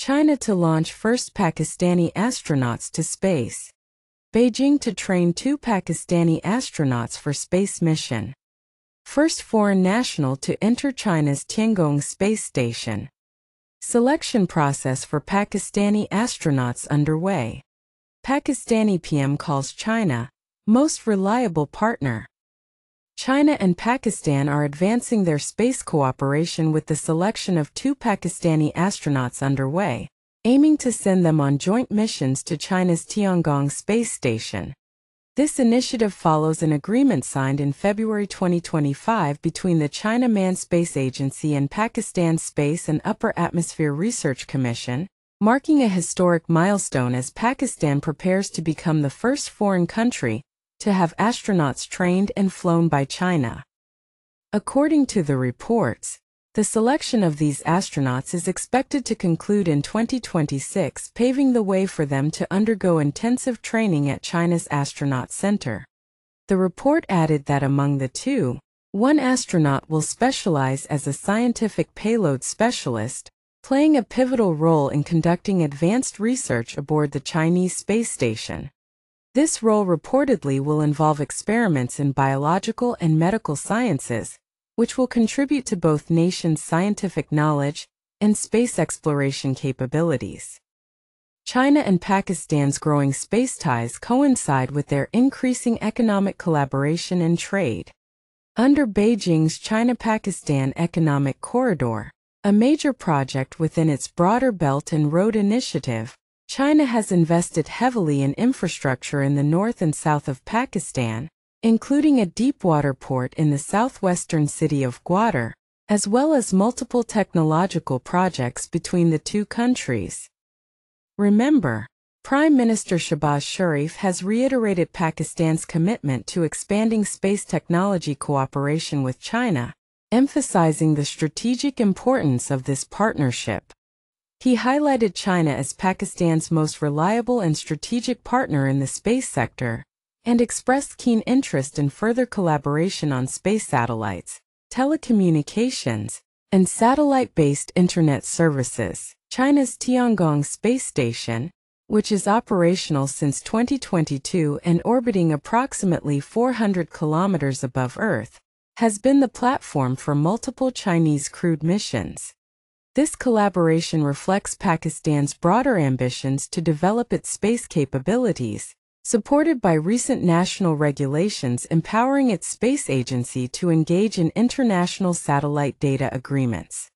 China to launch first Pakistani astronauts to space. Beijing to train 2 Pakistani astronauts for space mission. First foreign national to enter China's Tiangong Space Station. Selection process for Pakistani astronauts underway. Pakistani PM calls China most reliable partner. China and Pakistan are advancing their space cooperation with the selection of 2 Pakistani astronauts underway, aiming to send them on joint missions to China's Tiangong Space Station. This initiative follows an agreement signed in February 2025 between the China Manned Space Agency and Pakistan's Space and Upper Atmosphere Research Commission, marking a historic milestone as Pakistan prepares to become the first foreign country to have astronauts trained and flown by China. According to the reports, the selection of these astronauts is expected to conclude in 2026, paving the way for them to undergo intensive training at China's Astronaut Center. The report added that among the 2, 1 astronaut will specialize as a scientific payload specialist, playing a pivotal role in conducting advanced research aboard the Chinese space station. This role reportedly will involve experiments in biological and medical sciences, which will contribute to both nations' scientific knowledge and space exploration capabilities. China and Pakistan's growing space ties coincide with their increasing economic collaboration and trade. Under Beijing's China-Pakistan Economic Corridor, a major project within its broader Belt and Road Initiative, China has invested heavily in infrastructure in the north and south of Pakistan, including a deep-water port in the southwestern city of Gwadar, as well as multiple technological projects between the 2 countries. Remember, Prime Minister Shahbaz Sharif has reiterated Pakistan's commitment to expanding space technology cooperation with China, emphasizing the strategic importance of this partnership. He highlighted China as Pakistan's most reliable and strategic partner in the space sector, and expressed keen interest in further collaboration on space satellites, telecommunications, and satellite-based internet services. China's Tiangong Space Station, which is operational since 2022 and orbiting approximately 400 kilometers above Earth, has been the platform for multiple Chinese crewed missions. This collaboration reflects Pakistan's broader ambitions to develop its space capabilities, supported by recent national regulations empowering its space agency to engage in international satellite data agreements.